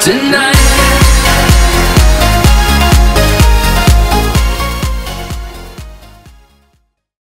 Tonight.